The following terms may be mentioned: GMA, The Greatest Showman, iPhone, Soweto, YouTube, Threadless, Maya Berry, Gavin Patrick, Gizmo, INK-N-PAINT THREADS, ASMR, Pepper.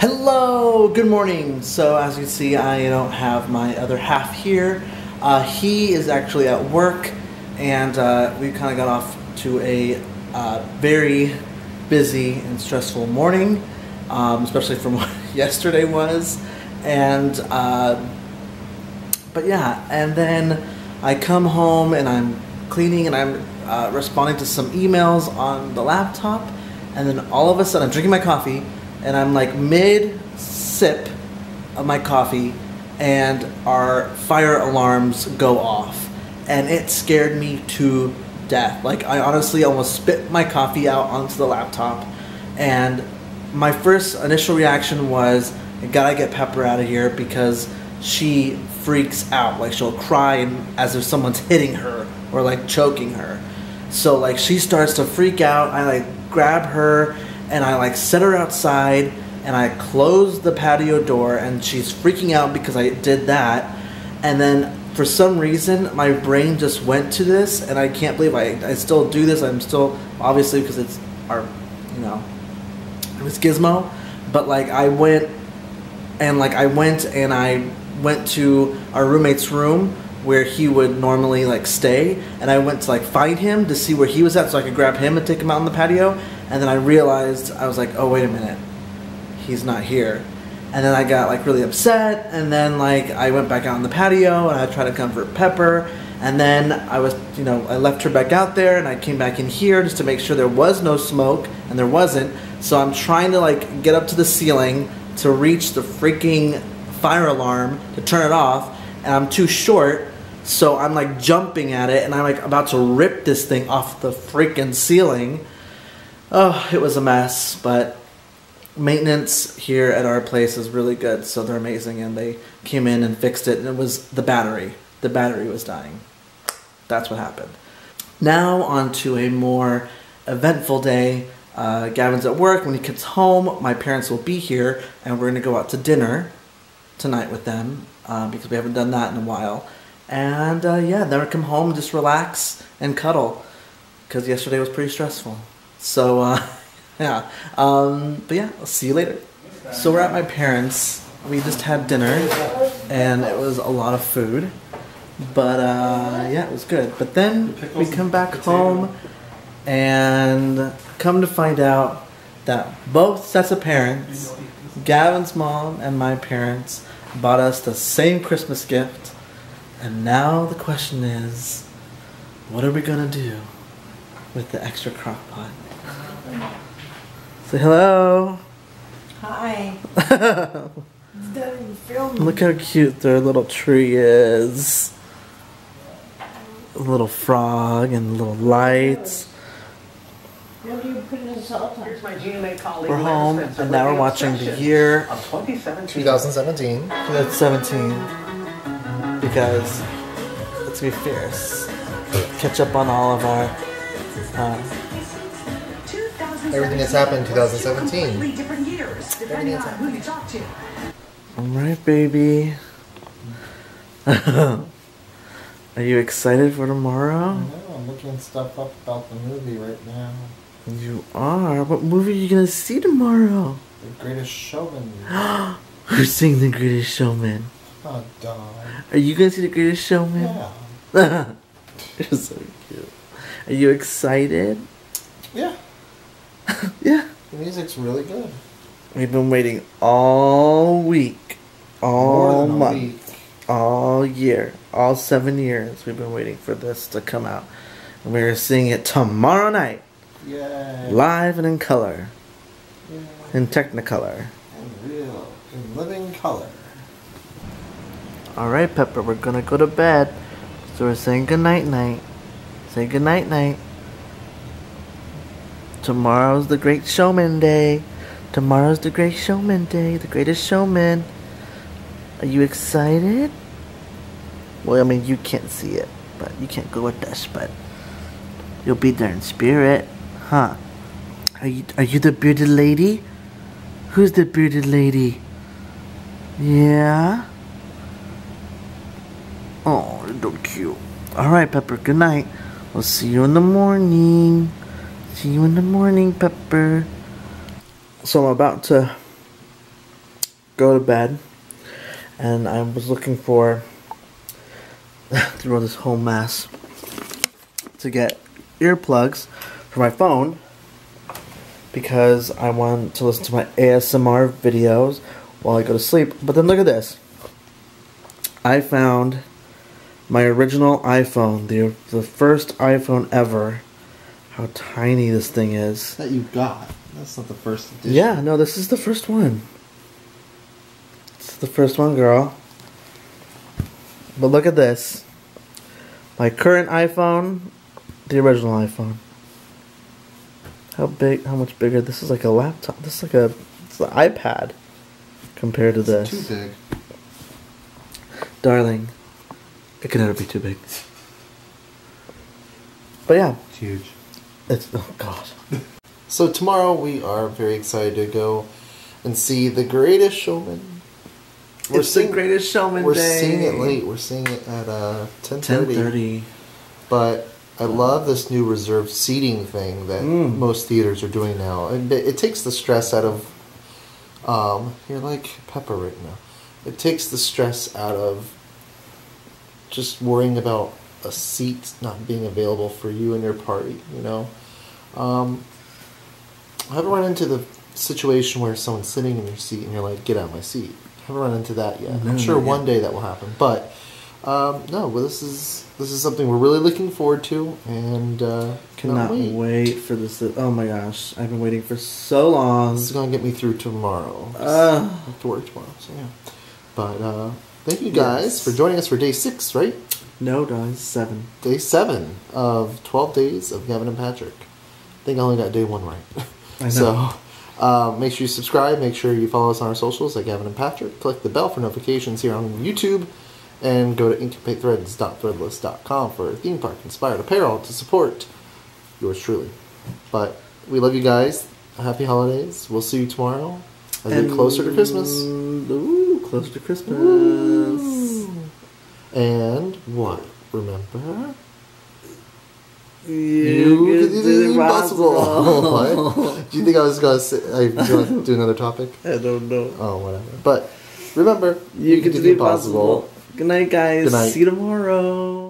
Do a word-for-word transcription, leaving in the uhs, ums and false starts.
Hello, good morning. So as you can see, I don't have my other half here. Uh, he is actually at work, and uh, we kind of got off to a uh, very busy and stressful morning, um, especially from what yesterday was. And uh, but yeah, and then I come home and I'm cleaning and I'm uh, responding to some emails on the laptop, and then all of a sudden I'm drinking my coffee. And I'm like mid-sip of my coffee and our fire alarms go off. And it scared me to death. Like, I honestly almost spit my coffee out onto the laptop. And my first initial reaction was, I gotta get Pepper out of here because she freaks out. Like, she'll cry as if someone's hitting her or like choking her. So like, she starts to freak out. I like grab her. And I like set her outside and I closed the patio door, and she's freaking out because I did that. And then for some reason my brain just went to this, and I can't believe I, I still do this. I'm still, obviously, because it's our, you know, it was Gizmo. But like I went and like I went and I went to our roommate's room where he would normally like stay, and I went to like find him to see where he was at so I could grab him and take him out on the patio. And then I realized, I was like, oh, wait a minute, he's not here. And then I got like really upset, and then like I went back out on the patio and I tried to comfort Pepper, and then I was, you know, I left her back out there and I came back in here just to make sure there was no smoke, and there wasn't. So I'm trying to like get up to the ceiling to reach the freaking fire alarm to turn it off, and I'm too short. So I'm like jumping at it and I'm like about to rip this thing off the freaking ceiling. Oh, it was a mess, but maintenance here at our place is really good, so they're amazing, and they came in and fixed it, and it was the battery. The battery was dying. That's what happened. Now on to a more eventful day. Uh, Gavin's at work. When he gets home, my parents will be here, and we're going to go out to dinner tonight with them, uh, because we haven't done that in a while. And uh, yeah, then we'll come home and just relax and cuddle, because yesterday was pretty stressful. So, uh, yeah, um, but yeah, I'll see you later. So we're at my parents', we just had dinner, and it was a lot of food, but, uh, yeah, it was good. But then we come back home, and come to find out that both sets of parents, Gavin's mom and my parents, bought us the same Christmas gift, and now the question is, what are we gonna do with the extra crock pot? Say hello. Hi. Look how cute their little tree is. A little frog and little lights. How do you put it in salt? Here's my G M A colleague. We're home, and now we're watching the year of twenty seventeen. twenty seventeen. Because let's be fierce. Catch up on all of our. Uh, Everything that's happened in two thousand seventeen. Everything that's happened. Alright, baby. Are you excited for tomorrow? I know, I'm looking stuff up about the movie right now. You are? What movie are you going to see tomorrow? The Greatest Showman. We're seeing The Greatest Showman. Oh, darn. Are you going to see The Greatest Showman? Yeah. You're so cute. Are you excited? Yeah. Yeah. The music's really good. We've been waiting all week, all month, week. all year, all seven years. We've been waiting for this to come out. And we're seeing it tomorrow night. Yay. Live and in color. Yay. In Technicolor. And real. In living color. Alright, Pepper, we're going to go to bed. So we're saying goodnight, night. Say goodnight, night. Tomorrow's the Great Showman Day. Tomorrow's the Great Showman Day. The Greatest Showman. Are you excited? Well, I mean, you can't see it, but you can't go with us, but you'll be there in spirit, huh? Are you, are you the bearded lady? Who's the bearded lady? Yeah? Oh, they're cute. Alright, Pepper, good night. We'll see you in the morning. See you in the morning, Pepper. So I'm about to go to bed, and I was looking for through this whole mess to get earplugs for my phone because I want to listen to my A S M R videos while I go to sleep. But then look at this. I found my original iPhone, the the first iPhone ever. How tiny this thing is. That you got. That's not the first edition. Yeah, no, this is the first one. It's the first one, girl. But look at this. My current iPhone, the original iPhone. How big, how much bigger? This is like a laptop. This is like a, it's an iPad compared to this. It's too big. Darling, it can never be too big. But yeah. It's huge. It's, oh god. So tomorrow we are very excited to go and see The Greatest Showman. We're it's seeing, The Greatest Showman we're day. We're seeing it late. We're seeing it at uh, ten thirty. But I love this new reserved seating thing that mm. most theaters are doing now. And it, it takes the stress out of... Um, you're like Pepper right now. It takes the stress out of just worrying about a seat not being available for you and your party, you know? Um, I haven't run into the situation where someone's sitting in your seat and you're like, get out of my seat. I haven't run into that yet. No, I'm sure one day that will happen. But, um, no, well, this is this is something we're really looking forward to, and uh, cannot wait. wait for this. Oh my gosh, I've been waiting for so long. This is going to get me through tomorrow. Uh, I have to work tomorrow, so yeah. But, uh, thank you guys yes. for joining us for day six, right? No, guys, seven. Day seven of twelve days of Gavin and Patrick. I think I only got day one right. I know. So, uh, make sure you subscribe. Make sure you follow us on our socials at Gavin and Patrick. Click the bell for notifications here on YouTube. And go to ink and paint threads dot threadless dot com for theme park-inspired apparel to support yours truly. But we love you guys. Happy holidays. We'll see you tomorrow. As we get closer to Christmas. Ooh. Close to Christmas. Ooh. And what? Remember? You, you did the impossible. What? Do you think I was going to say, I was gonna do another topic? I don't know. Oh, whatever. But remember, you, you can do the impossible. impossible. Good night, guys. Good night. See you tomorrow.